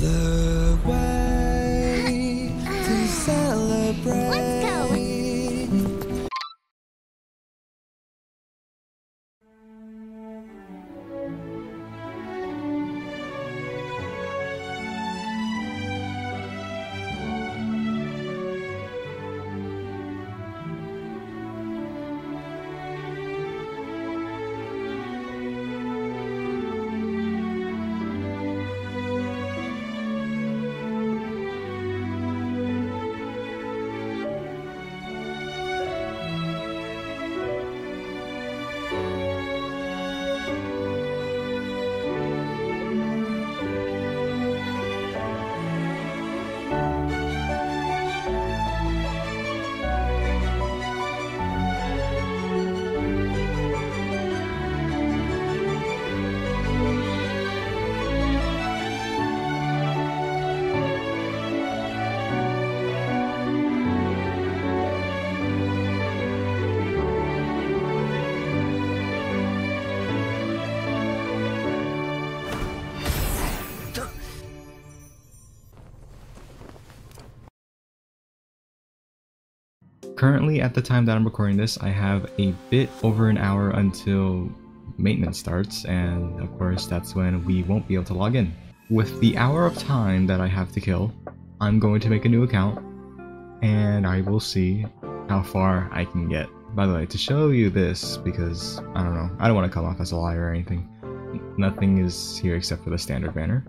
the way to celebrate. Let's go. Currently, at the time that I'm recording this, I have a bit over an hour until maintenance starts, and of course that's when we won't be able to log in. With the hour of time that I have to kill, I'm going to make a new account, and I will see how far I can get. By the way, to show you this, because I don't know, I don't want to come off as a liar or anything. Nothing is here except for the standard banner,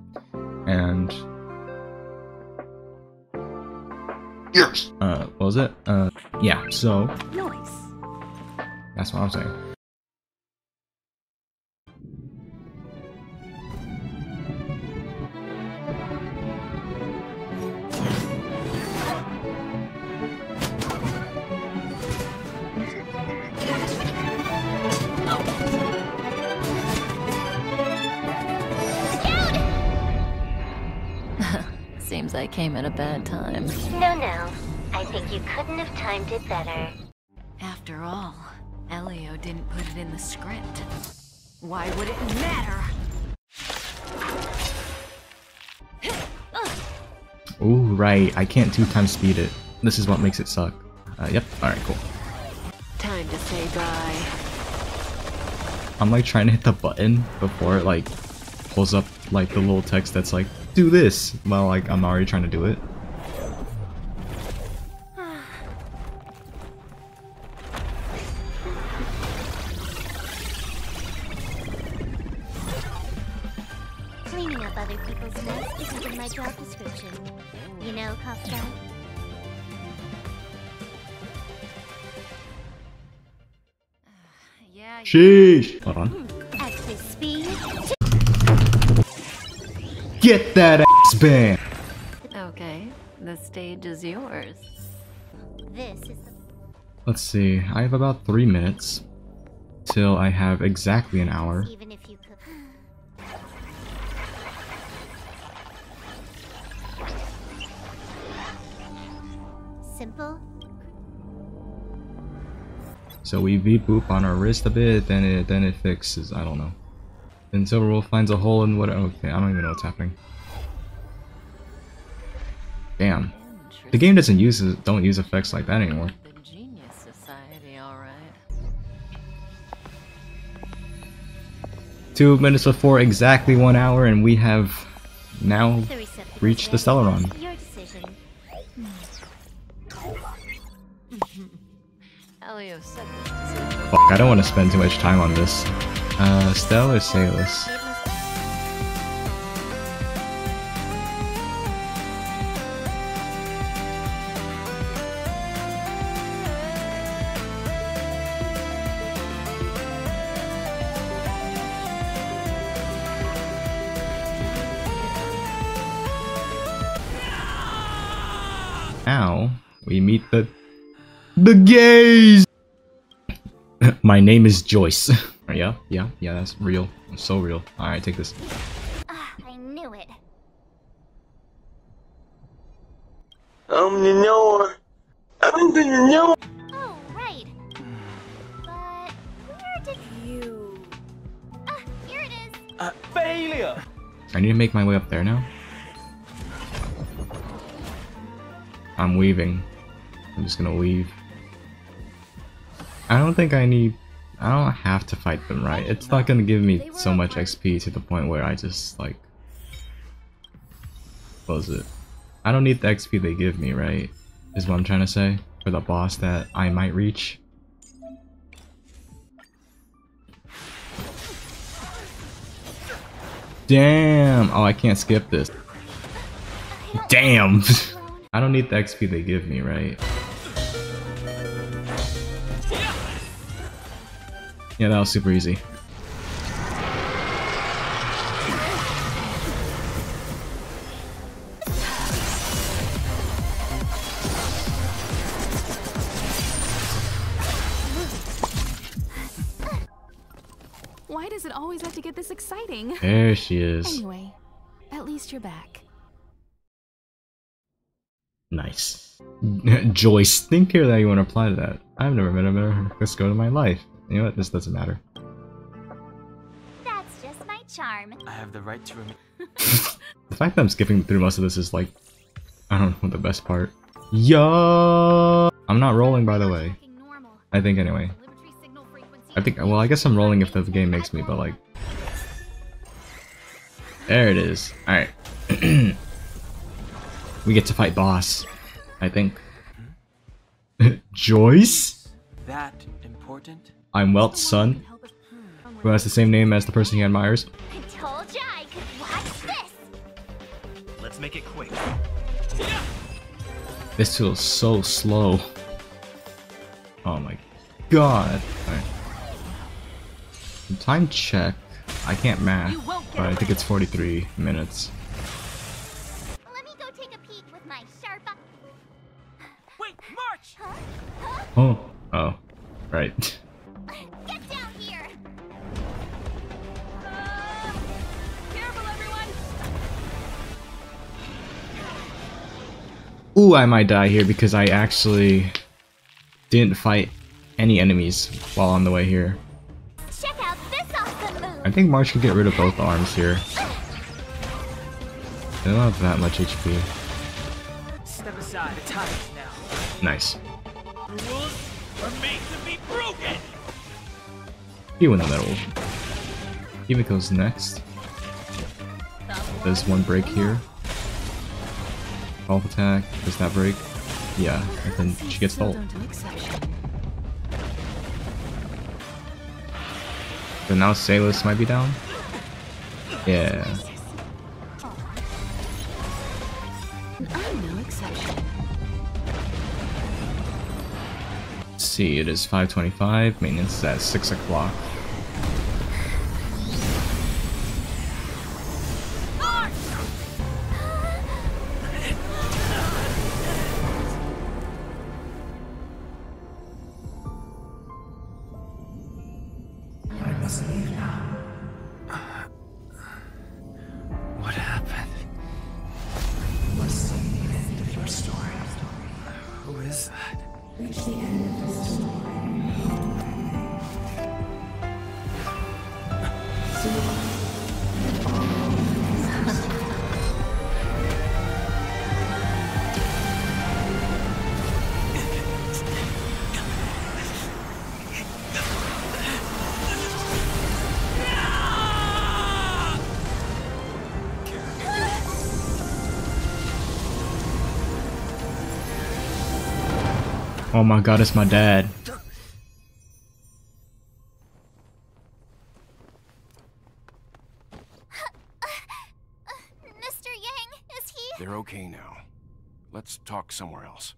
and... Yes. What was it? Yeah, so... Nice. That's what I'm saying. Seems I came at a bad time. No, no. I think you couldn't have timed it better. After all, Elio didn't put it in the script. Why would it matter? Ooh, right. I can't 2x speed it. This is what makes it suck. Yep. Alright, cool. Time to say bye. I'm like trying to hit the button before it like pulls up like the little text that's like, do this! Well, like, I'm already trying to do it. Cleaning up other people's mess isn't in my job description. You know, Costello? Yeah, sheesh! Hold on. At the speed... Get that ass band! Okay, the stage is yours. This is the... Let's see, I have about 3 minutes till I have exactly an hour. Even if you could... Simple? So we V-boop on our wrist a bit, then it fixes, I don't know. Then Silver Wolf finds a hole in what? Okay, I don't even know what's happening. Damn, the game doesn't use don't use effects like that anymore. The Genius Society, all right. 2 minutes before exactly 1 hour, and we have now reached the Celeron. Your decision. Fuck! I don't want to spend too much time on this. Stellar Sailors. Now we meet the gays. My name is Joyce. Yeah, that's real. I'm so real. Alright, take this. I knew it. I haven't been. Oh, right. But where did you... Ah, here it is. Failure! I need to make my way up there now. I'm weaving. I'm just gonna weave. I don't think I need... I don't have to fight them, right? It's not gonna give me so much XP to the point where I just, like... close it. I don't need the XP they give me, right? Is what I'm trying to say. For the boss that I might reach. Damn! Oh, I can't skip this. Damn! I don't need the XP they give me, right? Yeah, that was super easy. Why does it always have to get this exciting? There she is. Anyway, at least you're back. Nice. Joyce, think here that you want to apply to that. I've never met a better Cusco in my life. You know what? This doesn't matter. That's just my charm. I have the right to remember. The fact that I'm skipping through most of this is like, I don't know, the best part. Yo! I'm not rolling, by the way. I think anyway. I think, well, I guess I'm rolling if the game makes me, but like... There it is. Alright. We get to fight boss, I think. Joyce? That important? I'm Welt's son, who has the same name as the person he admires. I told ya I could watch this. Let's make it quick. This feels so slow. Oh my god. Alright. Time check. I can't math, but I think it's 43 minutes. Oh, oh, right. Get down here. Careful, everyone. Ooh, I might die here because I actually didn't fight any enemies while on the way here. Check out this awesome move. I think March can get rid of both arms here. They don't have that much HP. Step aside, the time is now. Nice. Rules are made to be broken. You in the middle. Yumiko's next. There's one break here. Golf attack. Does that break? Yeah. And then she gets the ult. But now Sailus might be down. Yeah. See, it is 5:25. Maintenance is at 6 o'clock. I must leave now. What happened? You must see the end of your story. Who is that? Reach the end of the story. Oh my god, it's my dad. Mr. Yang, is he? They're okay now. Let's talk somewhere else.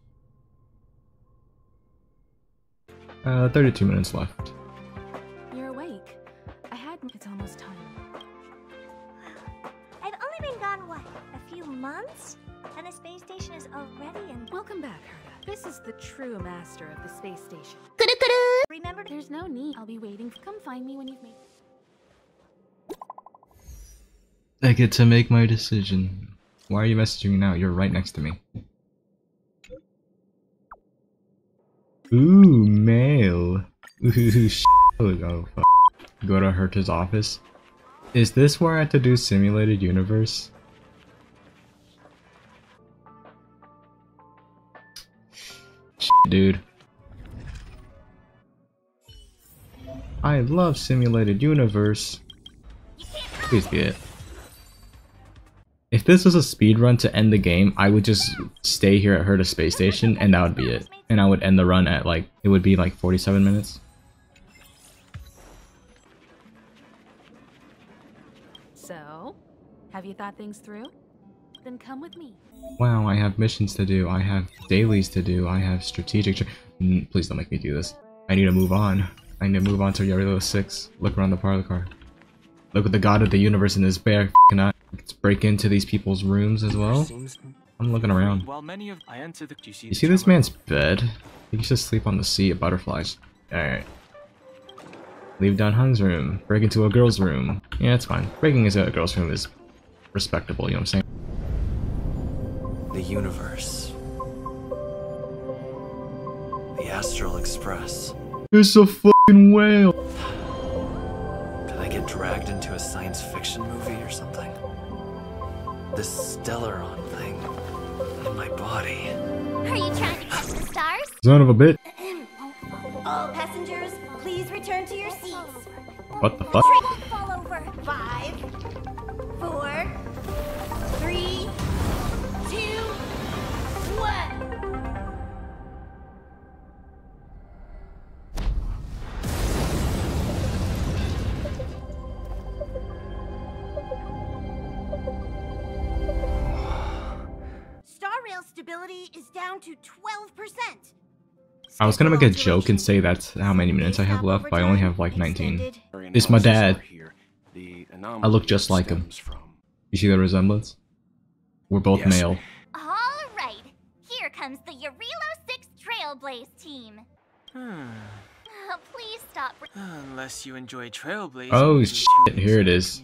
32 minutes left. You're awake. It's almost time. I've only been gone, what, a few months? And the space station is already in. Welcome back, Herta. This is the true master of the space station. Remember, there's no need. I'll be waiting. Come find me when you've made it. I get to make my decision. Why are you messaging me now? You're right next to me. Ooh, mail. Ooh, sh. Oh, fuck. Go to Herta's office. Is this where I have to do Simulated Universe? shit, dude. I love Simulated Universe. Please get it. If this was a speedrun to end the game, I would just stay here at Herta Space Station and that would be it. And I would end the run at like, it would be like 47 minutes. So, have you thought things through? Then come with me. Wow, I have missions to do, I have dailies to do, I have strategic... Please don't make me do this. I need to move on. I need to move on to Yarilo-VI. Look around the parlor car. Look at the god of the universe in his bare f***ing eye. Let's break into these people's rooms as well. I'm looking around. You see this man's bed? He can just sleep on the sea of butterflies. Alright. Leave down Hung's room. Break into a girl's room. Yeah, it's fine. Breaking into a girl's room is respectable, you know what I'm saying? The universe. The Astral Express. It's a fucking whale! Did I get dragged into a science fiction movie or something? This Stellaron thing in my body. Are you trying to catch the stars? Son of a bitch. All passengers, please return to your seats. What the fuck? Train will fall over. 5, 4, 3, 2, 1. Stability is down to 12%. I was gonna make a joke and say that's how many minutes I have left, but I only have like 19. It's my dad. I look just like him. You see the resemblance? We're both male. All right, here comes the Yarilo-VI Trailblaze team. Please stop. Unless you enjoy Trailblaze. Oh shit! Here it is.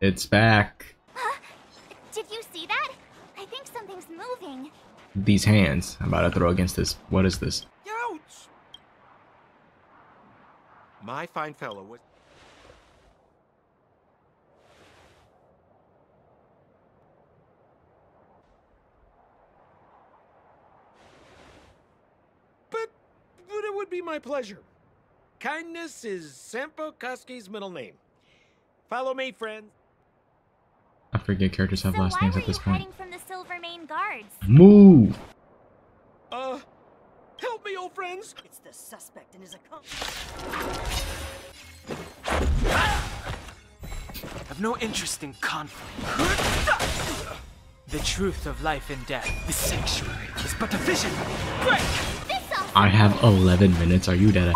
It's back. Did you see that? I think something's moving. These hands I'm about to throw against this. What is this? Ouch! My fine fellow, what? But it would be my pleasure. Kindness is Sampo Koski's middle name. Follow me, friends. I forget characters have last names at this point. From the Silver Main guards? Move! Help me, old friends! It's the suspect and his accomplice. Have no interest in conflict. The truth of life and death. The sanctuary is but a vision. Break! I have 11 minutes. Are you dead?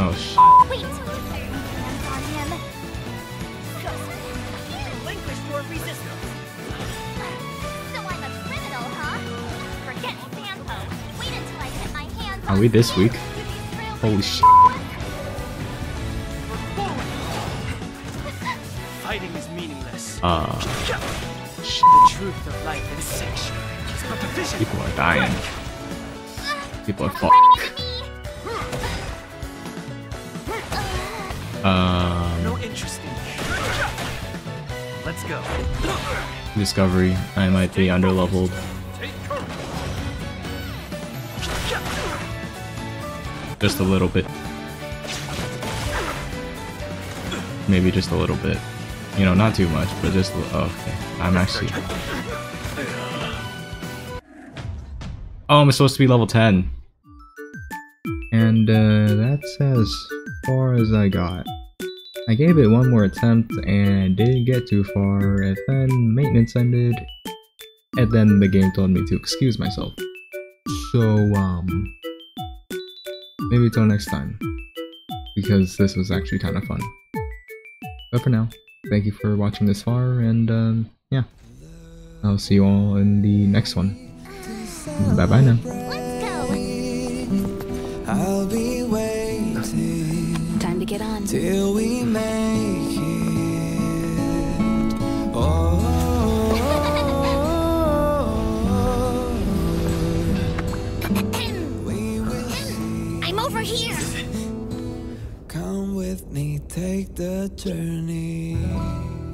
Oh shit. Wait. So I'm a criminal, huh? Forget Sampo. Wait until I get my hands on. Are we this week? Holy shit. Fighting is meaningless. Shit. The truth of life is sexual. People are dying. People are fucked. No interesting. Let's go. Discovery. I might be underleveled. Just a little bit. Maybe just a little bit. You know, not too much, but just. Oh, okay. I'm actually. Oh, I'm supposed to be level 10. And that says. Far as I got. I gave it one more attempt and didn't get too far, and then maintenance ended, and then the game told me to excuse myself. So, maybe till next time, because this was actually kind of fun. But for now, thank you for watching this far, and yeah, I'll see you all in the next one. Bye bye now. I'll be waiting. Time to get on. Till we make it. Oh. We will see. I'm over here. Come with me, take the journey.